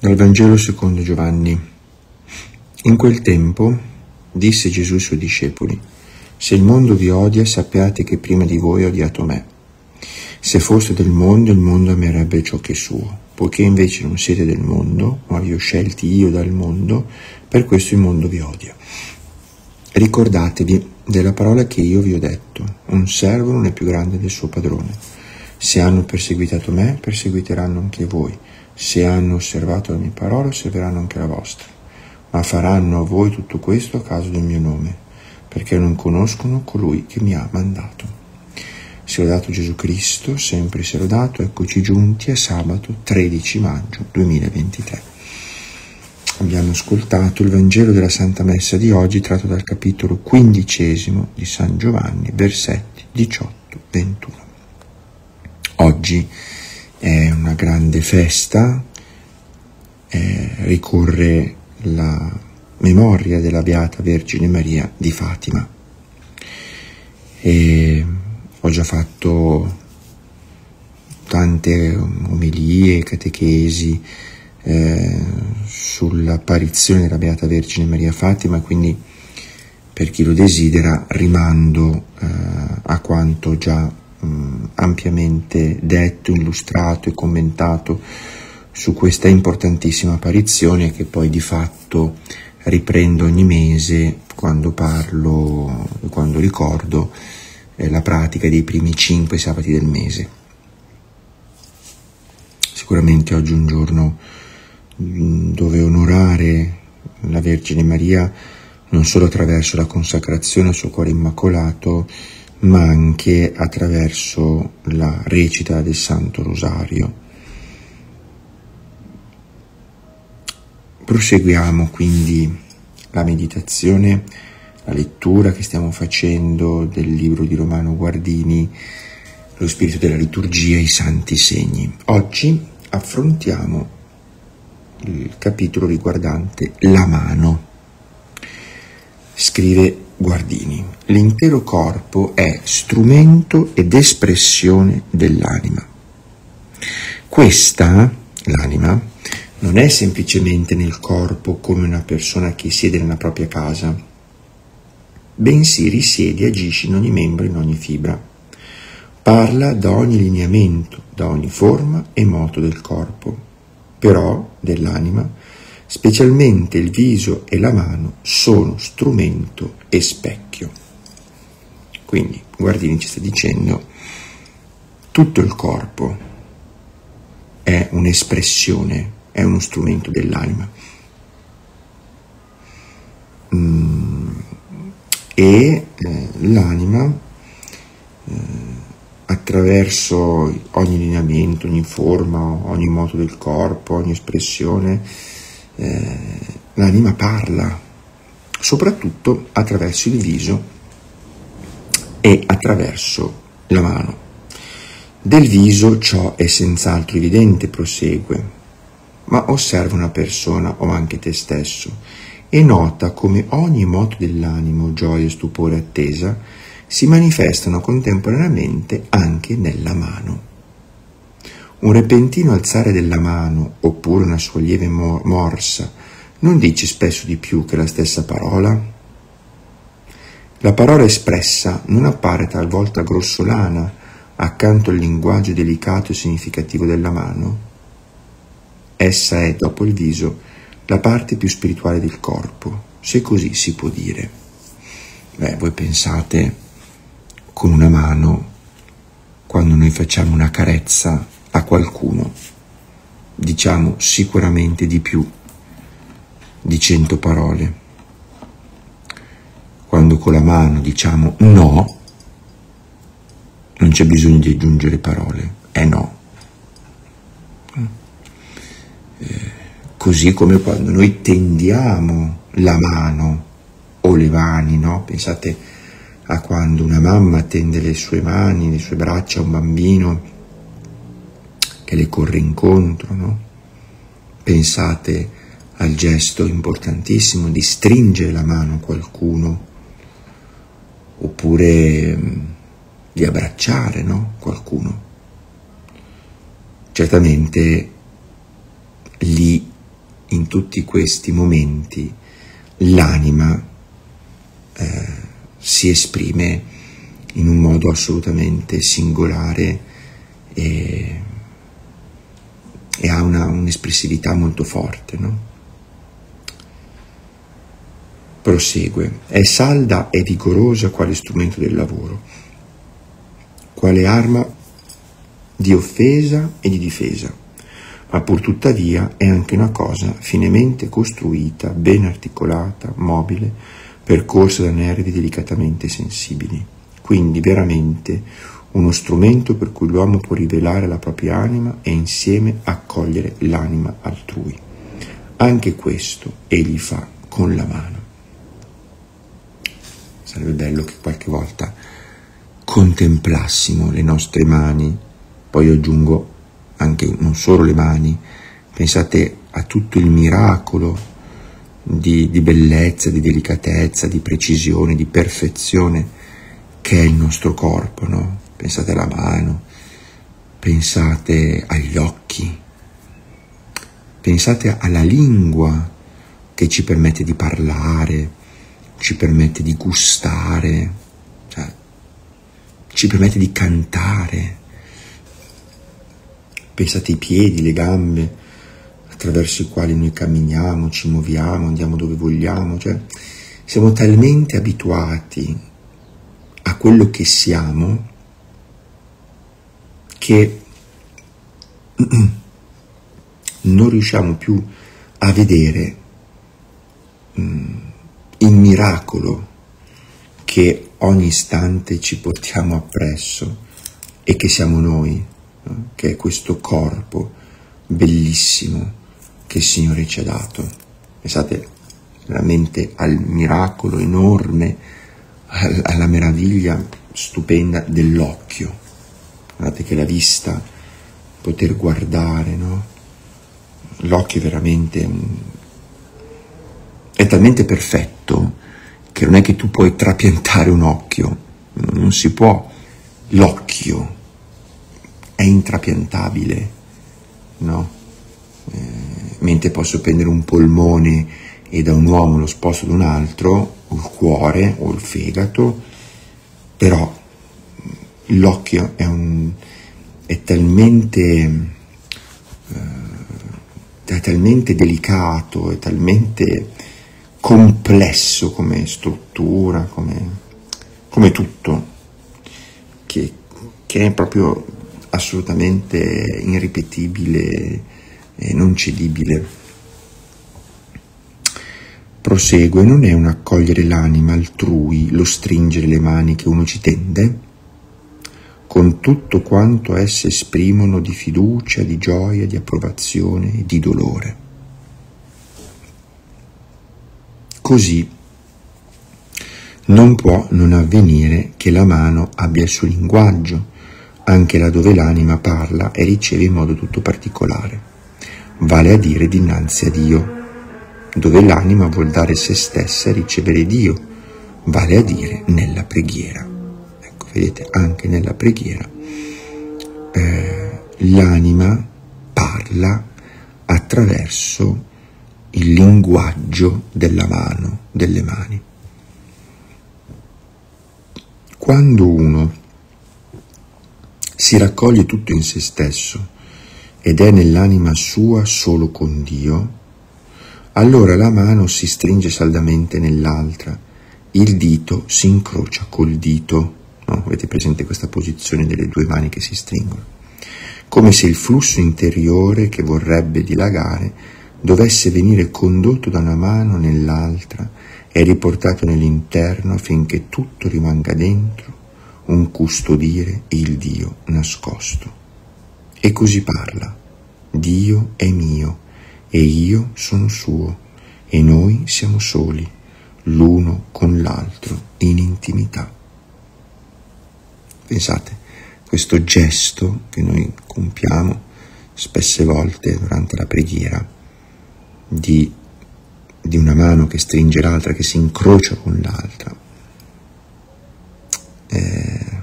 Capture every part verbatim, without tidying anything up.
Dal Vangelo secondo Giovanni. In quel tempo disse Gesù ai suoi discepoli: se il mondo vi odia, sappiate che prima di voi ha odiato me. Se foste del mondo, il mondo amerebbe ciò che è suo. Poiché invece non siete del mondo, ma vi ho scelti io dal mondo, per questo il mondo vi odia. Ricordatevi della parola che io vi ho detto: un servo non è più grande del suo padrone. Se hanno perseguitato me, perseguiteranno anche voi. Se hanno osservato la mia parola, osserveranno anche la vostra, ma faranno a voi tutto questo a causa del mio nome, perché non conoscono colui che mi ha mandato. Se l'ho dato Gesù Cristo, sempre se l'ho dato, eccoci giunti a sabato tredici maggio duemilaventitré. Abbiamo ascoltato il Vangelo della Santa Messa di oggi, tratto dal capitolo quindicesimo di San Giovanni, versetti diciotto ventuno. Oggi è una grande festa, eh, ricorre la memoria della Beata Vergine Maria di Fatima. E ho già fatto tante omelie, catechesi eh, sull'apparizione della Beata Vergine Maria a Fatima, quindi per chi lo desidera rimando eh, a quanto già ampiamente detto, illustrato e commentato su questa importantissima apparizione, che poi di fatto riprendo ogni mese quando parlo, quando ricordo eh, la pratica dei primi cinque sabati del mese. Sicuramente oggi è un giorno dove onorare la Vergine Maria non solo attraverso la consacrazione al suo cuore immacolato, ma anche attraverso la recita del Santo Rosario. Proseguiamo quindi la meditazione, la lettura che stiamo facendo del libro di Romano Guardini, Lo spirito della liturgia e i santi segni. Oggi affrontiamo il capitolo riguardante la mano. Scrive Guardini: l'intero corpo è strumento ed espressione dell'anima. Questa, l'anima, non è semplicemente nel corpo come una persona che siede nella propria casa, bensì risiede e agisce in ogni membro, in ogni fibra. Parla da ogni lineamento, da ogni forma e moto del corpo, però dell'anima, specialmente il viso e la mano sono strumento e specchio. Quindi Guardini ci sta dicendo: tutto il corpo è un'espressione, è uno strumento dell'anima. E l'anima, attraverso ogni lineamento, ogni forma, ogni moto del corpo, ogni espressione, l'anima parla, soprattutto attraverso il viso e attraverso la mano. Del viso ciò è senz'altro evidente, prosegue, ma osserva una persona o anche te stesso e nota come ogni moto dell'animo, gioia, stupore, attesa, si manifestano contemporaneamente anche nella mano. Un repentino alzare della mano, oppure una sua lieve morsa, non dice spesso di più che la stessa parola? La parola espressa non appare talvolta grossolana accanto al linguaggio delicato e significativo della mano? Essa è, dopo il viso, la parte più spirituale del corpo, se così si può dire. Beh, voi pensate, con una mano, quando noi facciamo una carezza a qualcuno, diciamo sicuramente di più di cento parole. Quando con la mano diciamo no, non c'è bisogno di aggiungere parole, è no. Eh, così come quando noi tendiamo la mano o le mani, no? Pensate a quando una mamma tende le sue mani, le sue braccia a un bambino che le corre incontro, no? Pensate al gesto importantissimo di stringere la mano a qualcuno, oppure di abbracciare, no? Qualcuno. Certamente lì tutti questi momenti l'anima eh, si esprime in un modo assolutamente singolare e, e ha un'espressività molto forte, no? Prosegue, è salda e vigorosa quale strumento del lavoro, quale arma di offesa e di difesa, ma pur tuttavia è anche una cosa finemente costruita, ben articolata, mobile, percorsa da nervi delicatamente sensibili. Quindi veramente uno strumento per cui l'uomo può rivelare la propria anima e insieme accogliere l'anima altrui. Anche questo egli fa con la mano. Sarebbe bello che qualche volta contemplassimo le nostre mani, poi aggiungo anche non solo le mani, pensate a tutto il miracolo di, di bellezza, di delicatezza, di precisione, di perfezione che è il nostro corpo, no? Pensate alla mano, pensate agli occhi, pensate alla lingua che ci permette di parlare, ci permette di gustare, cioè, ci permette di cantare. Pensate ai piedi, le gambe, attraverso i quali noi camminiamo, ci muoviamo, andiamo dove vogliamo. Cioè, siamo talmente abituati a quello che siamo che non riusciamo più a vedere mh, il miracolo che ogni istante ci portiamo appresso e che siamo noi, no? Che è questo corpo bellissimo che il Signore ci ha dato. Pensate veramente al miracolo enorme, alla meraviglia stupenda dell'occhio. Guardate che la vista, poter guardare, no? L'occhio è veramente... è talmente perfetto che non è che tu puoi trapiantare un occhio, non si può, l'occhio è intrapiantabile, no? Eh, mentre posso prendere un polmone e da un uomo lo sposto ad un altro, o il cuore o il fegato, però l'occhio è, un, è talmente... Eh, è talmente delicato, è talmente... complesso come struttura, come, come tutto, che, che è proprio assolutamente irripetibile e non cedibile. Prosegue, non è un accogliere l'anima altrui, lo stringere le mani che uno ci tende, con tutto quanto esse esprimono di fiducia, di gioia, di approvazione e di dolore. Così non può non avvenire che la mano abbia il suo linguaggio, anche laddove l'anima parla e riceve in modo tutto particolare, vale a dire dinanzi a Dio, dove l'anima vuol dare se stessa e ricevere Dio, vale a dire nella preghiera. Ecco, vedete, anche nella preghiera eh, l'anima parla attraverso il linguaggio della mano, delle mani. Quando uno si raccoglie tutto in se stesso ed è nell'anima sua solo con Dio, allora la mano si stringe saldamente nell'altra, il dito si incrocia col dito, no? Avete presente questa posizione delle due mani che si stringono, come se il flusso interiore che vorrebbe dilagare dovesse venire condotto da una mano nell'altra e riportato nell'interno affinché tutto rimanga dentro, un custodire il Dio nascosto. E così parla: Dio è mio e io sono suo e noi siamo soli, l'uno con l'altro in intimità. Pensate, questo gesto che noi compiamo spesse volte durante la preghiera, Di, di una mano che stringe l'altra, che si incrocia con l'altra, eh,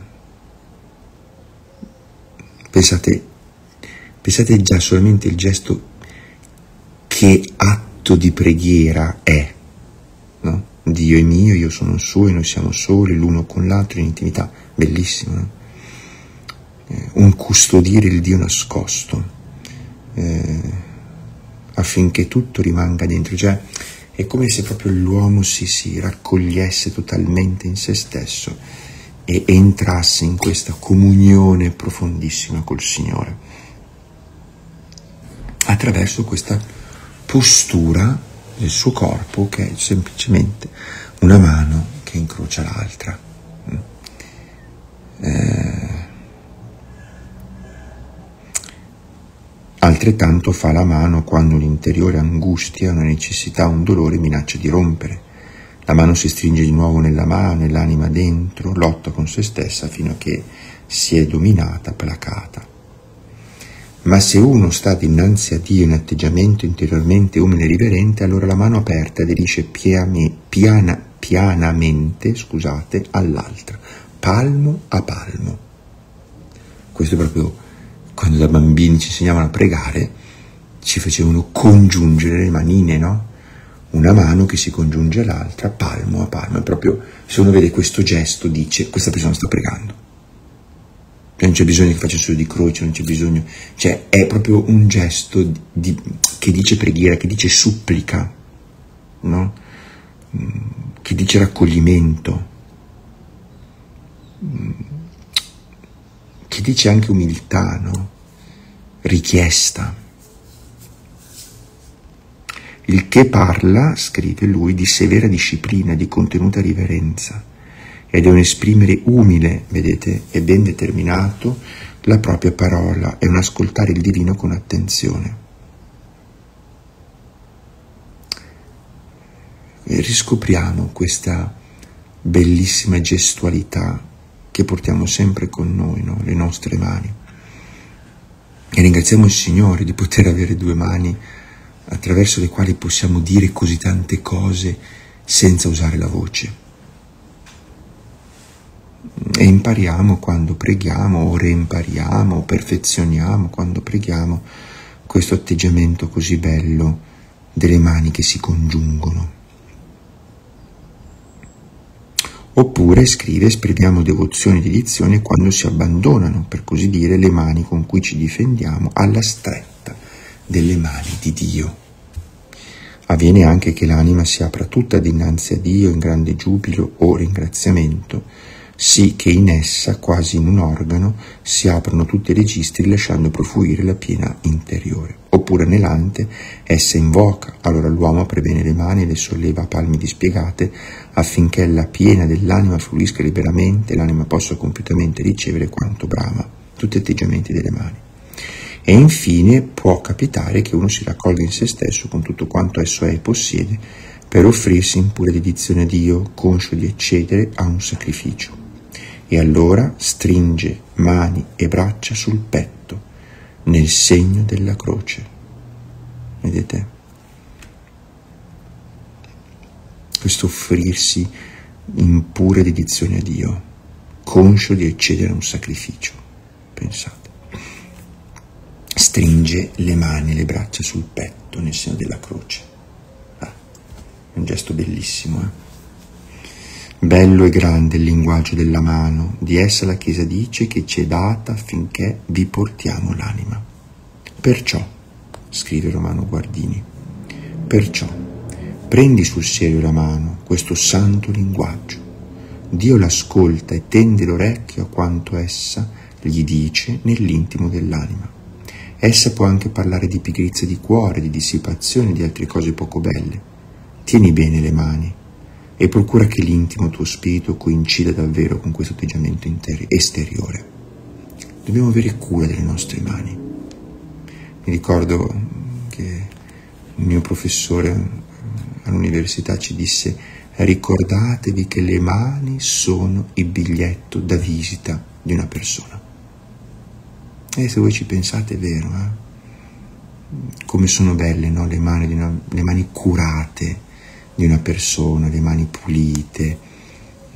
pensate, pensate già solamente il gesto che attua atto di preghiera è, no? Dio è mio, io sono suo, noi siamo soli, l'uno con l'altro in intimità, bellissimo, no? Eh, un custodire il Dio nascosto, eh, affinché tutto rimanga dentro, cioè è come se proprio l'uomo si, si raccogliesse totalmente in se stesso e entrasse in questa comunione profondissima col Signore, attraverso questa postura del suo corpo che è semplicemente una mano che incrocia l'altra. Eh, altrettanto fa la mano quando un'interiore angustia, una necessità, un dolore minaccia di rompere. La mano si stringe di nuovo nella mano e l'anima dentro lotta con se stessa fino a che si è dominata, placata. Ma se uno sta dinanzi a Dio in atteggiamento interiormente umile e riverente, allora la mano aperta aderisce piana, pianamente scusate, all'altra, palmo a palmo. Questo è proprio quando da bambini ci insegnavano a pregare, ci facevano congiungere le manine, no? Una mano che si congiunge all'altra, palmo a palmo. È proprio, se uno vede questo gesto, dice, questa persona sta pregando. Cioè, non c'è bisogno che faccia solo di croce, non c'è bisogno... Cioè, è proprio un gesto di, di, che dice preghiera, che dice supplica, no? Che dice raccoglimento, che dice anche umiltà, no? Richiesta. Il che parla, scrive lui, di severa disciplina, di contenuta riverenza, ed è un esprimere umile, vedete, e ben determinato la propria parola, è un ascoltare il divino con attenzione. E riscopriamo questa bellissima gestualità che portiamo sempre con noi, no? Le nostre mani. E ringraziamo il Signore di poter avere due mani attraverso le quali possiamo dire così tante cose senza usare la voce. E impariamo quando preghiamo, o reimpariamo, o perfezioniamo quando preghiamo, questo atteggiamento così bello delle mani che si congiungono. Oppure, scrive, esprimiamo devozione e dedizione quando si abbandonano, per così dire, le mani con cui ci difendiamo alla stretta delle mani di Dio. Avviene anche che l'anima si apra tutta dinanzi a Dio in grande giubilo o ringraziamento, sì che in essa, quasi in un organo, si aprono tutti i registri lasciando profluire la piena interiore. Oppure anelante, essa invoca, allora l'uomo apre bene le mani e le solleva a palmi dispiegate affinché la piena dell'anima fluisca liberamente e l'anima possa compiutamente ricevere quanto brama. Tutti atteggiamenti delle mani. E infine può capitare che uno si raccolga in se stesso con tutto quanto esso è e possiede per offrirsi in pura dedizione a Dio, conscio di accedere a un sacrificio. E allora stringe mani e braccia sul petto, nel segno della croce. Vedete? Questo offrirsi in pura dedizione a Dio, conscio di accedere a un sacrificio. Pensate. Stringe le mani e le braccia sul petto nel segno della croce. Ah, è un gesto bellissimo, eh? Bello e grande il linguaggio della mano, di essa la Chiesa dice che ci è data affinché vi portiamo l'anima. Perciò, scrive Romano Guardini, perciò prendi sul serio la mano, questo santo linguaggio. Dio l'ascolta e tende l'orecchio a quanto essa gli dice nell'intimo dell'anima. Essa può anche parlare di pigrizia di cuore, di dissipazione e di altre cose poco belle. Tieni bene le mani e procura che l'intimo tuo spirito coincida davvero con questo atteggiamento esteriore. Dobbiamo avere cura delle nostre mani. Mi ricordo che il mio professore all'università ci disse: ricordatevi che le mani sono il biglietto da visita di una persona. E se voi ci pensate è vero, eh? Come sono belle, no? le, mani, le mani curate di una persona, le mani pulite,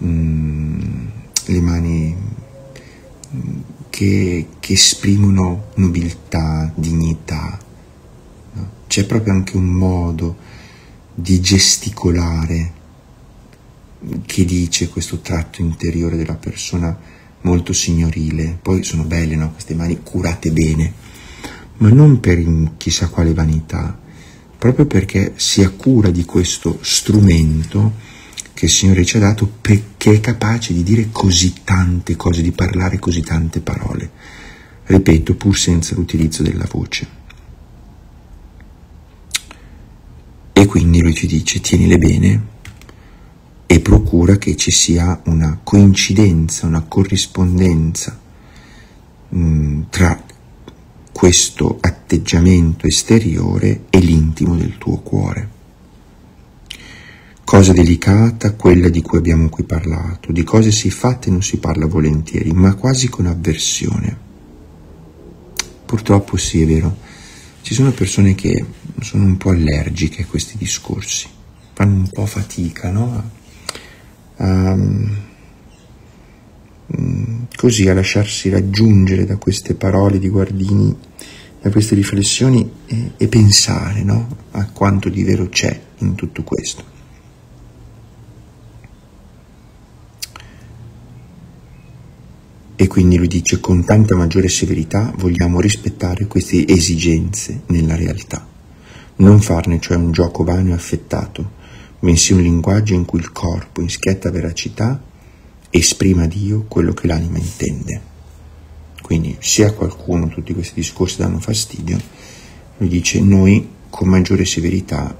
mm, le mani che, che esprimono nobiltà, dignità, no? c'è proprio anche un modo di gesticolare che dice questo tratto interiore della persona molto signorile. Poi sono belle, no? Queste mani curate bene, ma non per chissà quale vanità, proprio perché si ha cura di questo strumento che il Signore ci ha dato, perché è capace di dire così tante cose, di parlare così tante parole, ripeto, pur senza l'utilizzo della voce. E quindi Lui ci dice: tienile bene e procura che ci sia una coincidenza, una corrispondenza mh, tra questo atteggiamento esteriore e l'intimo del tuo cuore. Cosa delicata quella di cui abbiamo qui parlato, di cose si fatte non si parla volentieri, ma quasi con avversione. Purtroppo sì, è vero, ci sono persone che sono un po' allergiche a questi discorsi, fanno un po' fatica, no? A, a, così a lasciarsi raggiungere da queste parole di Guardini, da queste riflessioni e, e pensare, no? A quanto di vero c'è in tutto questo. E quindi Lui dice: con tanta maggiore severità vogliamo rispettare queste esigenze nella realtà, non farne cioè un gioco vano e affettato, bensì un linguaggio in cui il corpo, in schietta veracità, esprima a Dio quello che l'anima intende. Quindi, se a qualcuno tutti questi discorsi danno fastidio, Lui dice: noi con maggiore severità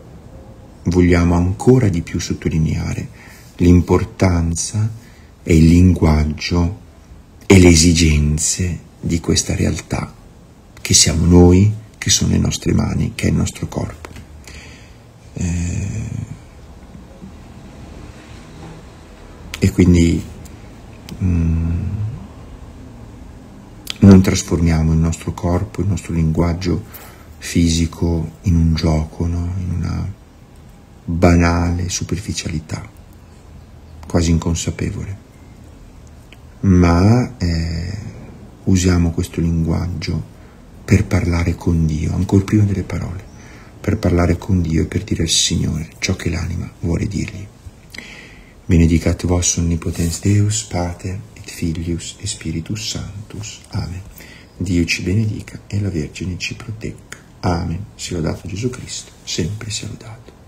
vogliamo ancora di più sottolineare l'importanza e il linguaggio e le esigenze di questa realtà, che siamo noi, che sono le nostre mani, che è il nostro corpo. Eh, e quindi mm, non trasformiamo il nostro corpo, il nostro linguaggio fisico in un gioco, no? In una banale superficialità, quasi inconsapevole. ma eh, usiamo questo linguaggio per parlare con Dio, ancor prima delle parole, per parlare con Dio e per dire al Signore ciò che l'anima vuole dirgli. Benedicat vos omnipotens Deus, Pater et Filius et Spiritus Sanctus. Amen. Dio ci benedica e la Vergine ci protegga. Amen. Sia lodato Gesù Cristo, sempre sia lodato.